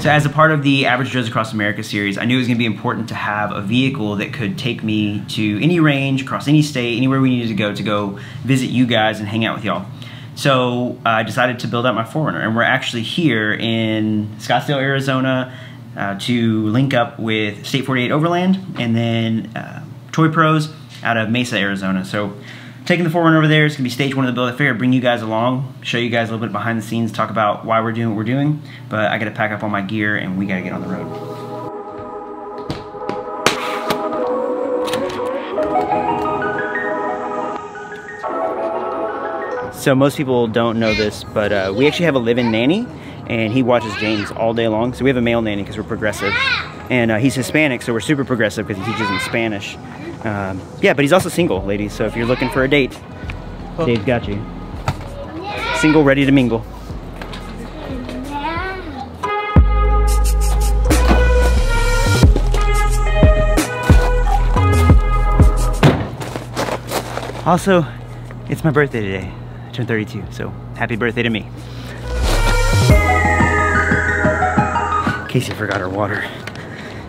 So as a part of the Average Joes Across America series, I knew it was going to be important to have a vehicle that could take me to any range, across any state, anywhere we needed to go visit you guys and hang out with y'all. So I decided to build out my 4Runner, and we're actually here in Scottsdale, Arizona to link up with State 48 Overland and then Toy Pros out of Mesa, Arizona. So taking the 4Runner over there, it's going to be stage one of the build. I figured I'd bring you guys along, show you guys a little bit behind the scenes, talk about why we're doing what we're doing, but I got to pack up all my gear and we got to get on the road. So most people don't know this, but we actually have a live-in nanny, and he watches James all day long. So we have a male nanny because we're progressive, and he's Hispanic, so we're super progressive because he teaches in Spanish. Yeah, but he's also single, ladies, so if you're looking for a date, Dave's got you. Single, ready to mingle. Also, it's my birthday today. I turned 32, so happy birthday to me. Casey forgot her water,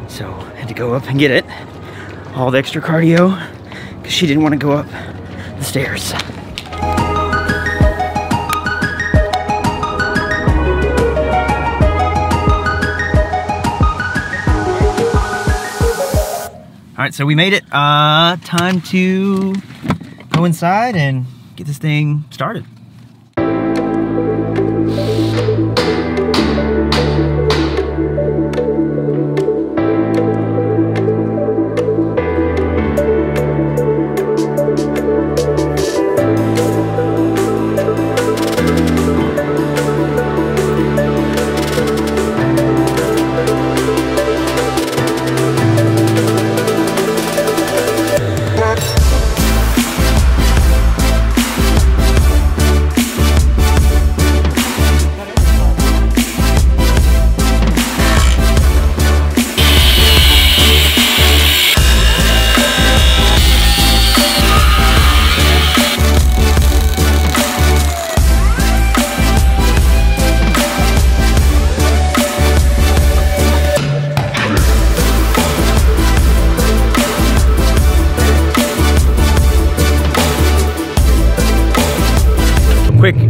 so had to go up and get it. All the extra cardio, because she didn't want to go up the stairs. All right, so we made it. Time to go inside and get this thing started.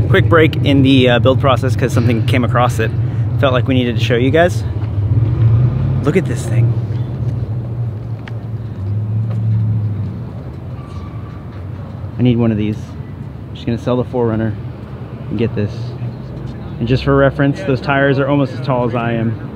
Quick break in the build process because something came across that felt like we needed to show you guys. Look at this thing. I need one of these. I'm just gonna sell the 4Runner and get this. And just for reference, those tires are almost as tall as I am.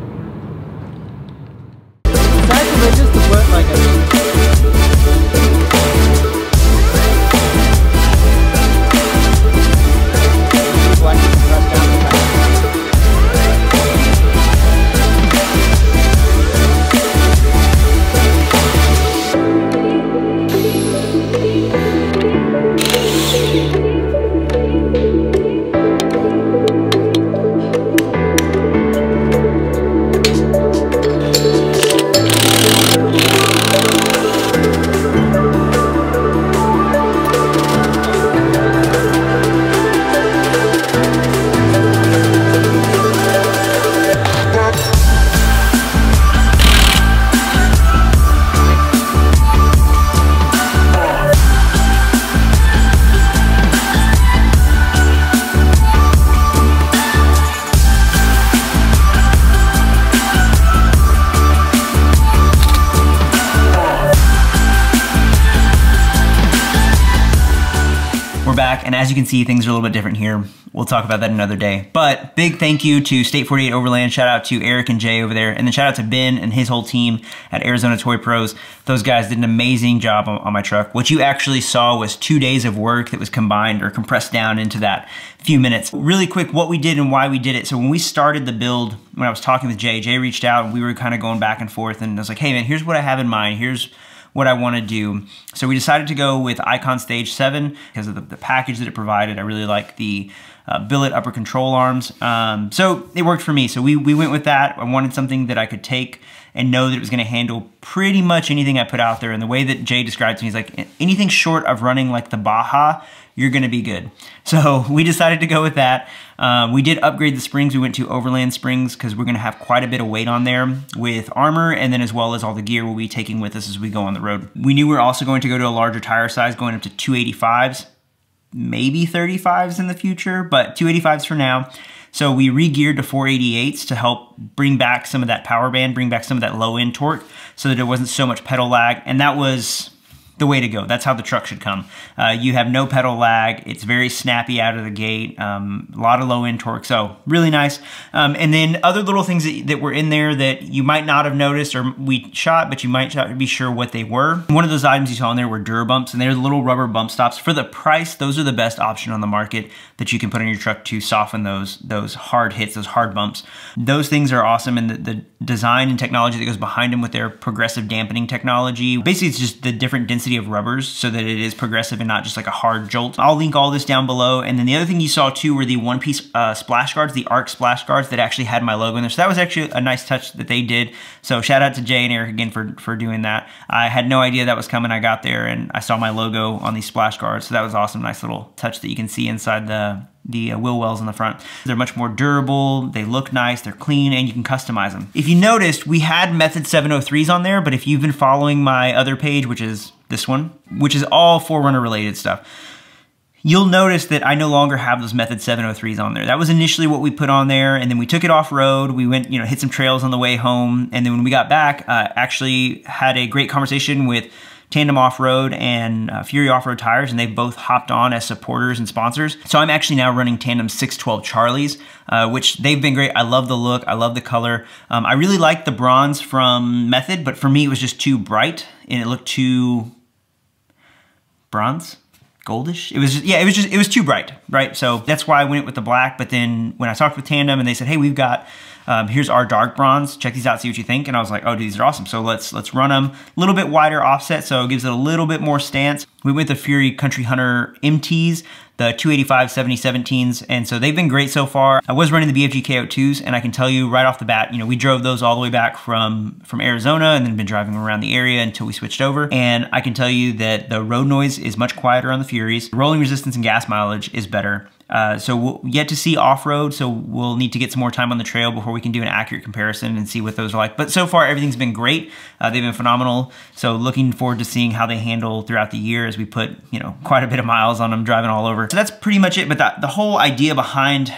And as you can see, things are a little bit different here. We'll talk about that another day. But big thank you to State 48 Overland. Shout out to Eric and Jay over there. And then shout out to Ben and his whole team at Arizona Toy Pros. Those guys did an amazing job on my truck. What you actually saw was 2 days of work that was combined or compressed down into that few minutes. Really quick, what we did and why we did it. So when we started the build, when I was talking with Jay, Jay reached out and we were kind of going back and forth. And I was like, hey man, here's what I have in mind. Here's what I want to do. So we decided to go with Icon Stage 7 because of the package that it provided. I really like the billet upper control arms. So it worked for me. So we went with that. I wanted something that I could take and know that it was gonna handle pretty much anything I put out there. And the way that Jay describes me, he's like, anything short of running like the Baja, you're gonna be good. So we decided to go with that. We did upgrade the springs. We went to Overland Springs because we're gonna have quite a bit of weight on there with armor, and then as well as all the gear we'll be taking with us as we go on the road. We knew we were also going to go to a larger tire size, going up to 285s, maybe 35s in the future, but 285s for now. So we re-geared to 488s to help bring back some of that power band, bring back some of that low end torque so that it wasn't so much pedal lag, and that was the way to go. That's how the truck should come. You have no pedal lag. It's very snappy out of the gate. A lot of low end torque, so really nice. And then other little things that were in there that you might not have noticed or we shot, but you might not be sure what they were. One of those items you saw in there were Durabumps, and they're the little rubber bump stops. For the price, those are the best option on the market that you can put on your truck to soften those hard hits, those hard bumps. Those things are awesome, and the design and technology that goes behind them with their progressive dampening technology. Basically, it's just the different density of rubbers so that it is progressive and not just like a hard jolt. I'll link all this down below. And then the other thing you saw too were the one-piece splash guards, the ARC splash guards that actually had my logo in there. So that was actually a nice touch that they did. So shout out to Jay and Eric again for doing that. I had no idea that was coming. I got there and I saw my logo on these splash guards. So that was awesome. Nice little touch that you can see inside the wheel wells in the front. They're much more durable, they look nice, they're clean, and you can customize them. If you noticed, we had Method 703s on there, but if you've been following my other page, which is this one, which is all 4Runner related stuff, you'll notice that I no longer have those Method 703s on there. That was initially what we put on there, and then we took it off road. We went, you know, hit some trails on the way home, and then when we got back, actually had a great conversation with Tandem Offroad and Fury Off Road tires, and they both hopped on as supporters and sponsors. So I'm actually now running Tandem 612 Charlies, which they've been great. I love the look, I love the color. I really like the bronze from Method, but for me it was just too bright and it looked too bronze, goldish. It was just, yeah, it was too bright, right? So that's why I went with the black. But then when I talked with Tandem and they said, hey, we've got here's our dark bronze, check these out, see what you think. And I was like, oh, dude, these are awesome. So let's run them. A little bit wider offset, so it gives it a little bit more stance. We went with the Fury Country Hunter MTs, the 285 7017s, and so they've been great so far. I was running the BFG KO 2s, and I can tell you right off the bat, you know, we drove those all the way back from Arizona and then been driving around the area until we switched over. And I can tell you that the road noise is much quieter on the Furies. Rolling resistance and gas mileage is better. So we'll yet to see off-road, so we'll need to get some more time on the trail before we can do an accurate comparison and see what those are like. But so far, everything's been great. They've been phenomenal. So looking forward to seeing how they handle throughout the year as we put, you know, quite a bit of miles on them driving all over. So that's pretty much it. But the whole idea behind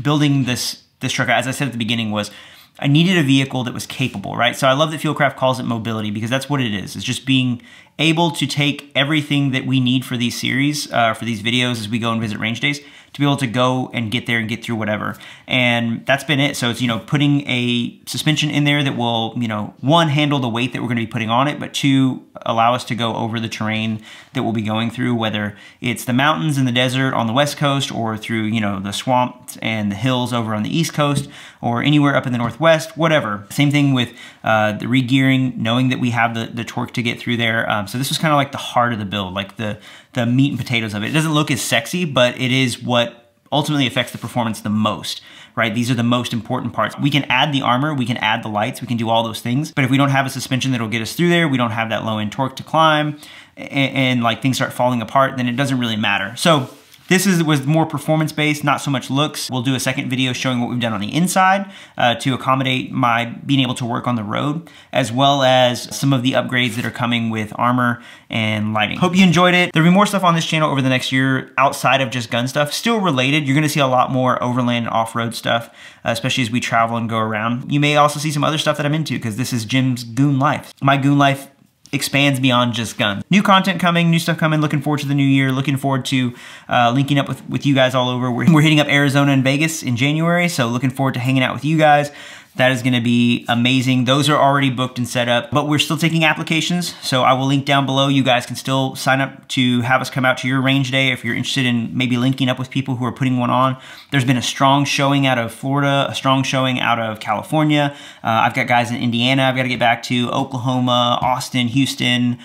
building this truck, as I said at the beginning, was I needed a vehicle that was capable, right? So I love that Fieldcraft calls it mobility, because that's what it is. It's just being able to take everything that we need for these series, for these videos as we go and visit range days, to be able to go and get there and get through whatever. And that's been it. So it's, you know, putting a suspension in there that will, you know, one, handle the weight that we're gonna be putting on it, but two, allow us to go over the terrain that we'll be going through, whether it's the mountains and the desert on the West Coast, or through, you know, the swamps and the hills over on the East Coast, or anywhere up in the Northwest, whatever. Same thing with the re-gearing, knowing that we have the torque to get through there. So this was kind of like the heart of the build, like the meat and potatoes of it. It doesn't look as sexy, but it is what ultimately affects the performance the most, right? These are the most important parts. We can add the armor, we can add the lights, we can do all those things, but if we don't have a suspension that'll get us through there, we don't have that low end torque to climb, and like things start falling apart, then it doesn't really matter. So this was more performance-based, not so much looks. We'll do a second video showing what we've done on the inside to accommodate my being able to work on the road, as well as some of the upgrades that are coming with armor and lighting. Hope you enjoyed it. There'll be more stuff on this channel over the next year outside of just gun stuff. Still related, you're gonna see a lot more overland and off-road stuff, especially as we travel and go around. You may also see some other stuff that I'm into, because this is Jim's goon life. My goon life expands beyond just guns. New content coming, new stuff coming, looking forward to the new year, looking forward to linking up with you guys all over. We're hitting up Arizona and Vegas in January, so looking forward to hanging out with you guys. That is gonna be amazing. Those are already booked and set up, but we're still taking applications, so I will link down below. You guys can still sign up to have us come out to your range day if you're interested in maybe linking up with people who are putting one on. There's been a strong showing out of Florida, a strong showing out of California. I've got guys in Indiana I've gotta get back to, Oklahoma, Austin, Houston,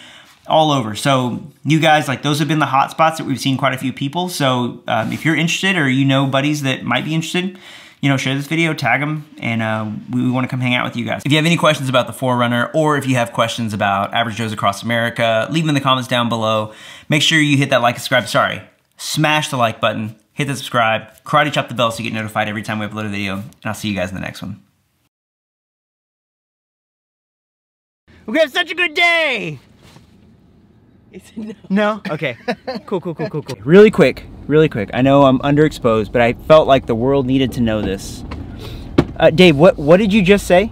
all over. So you guys, like, those have been the hot spots that we've seen quite a few people. So if you're interested, or you know buddies that might be interested, you know, share this video, tag them, and we want to come hang out with you guys. If you have any questions about the 4Runner, or if you have questions about Average Joes Across America, leave them in the comments down below. Make sure you hit that like, subscribe, sorry, smash the like button, hit the subscribe, karate chop the bell so you get notified every time we upload a video, and I'll see you guys in the next one. We're gonna have such a good day! He said no. No? Okay. Cool. Really quick. I know I'm underexposed, but I felt like the world needed to know this. Dave, what did you just say?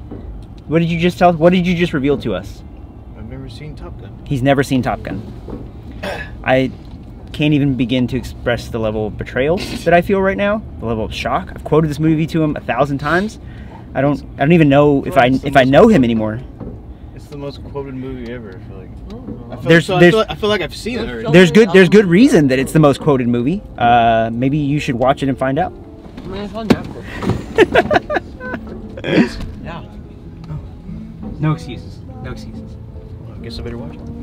What did you just tell us? What did you just reveal to us? I've never seen Top Gun. He's never seen Top Gun. I can't even begin to express the level of betrayal that I feel right now, the level of shock. I've quoted this movie to him 1,000 times. I don't even know if I know him anymore. It's the most quoted movie ever, I feel like. I feel like I've seen it already. There's good reason that it's the most quoted movie. Maybe you should watch it and find out. I mean, it's on Netflix. Yeah. No excuses. No excuses. Well, I guess I better watch it.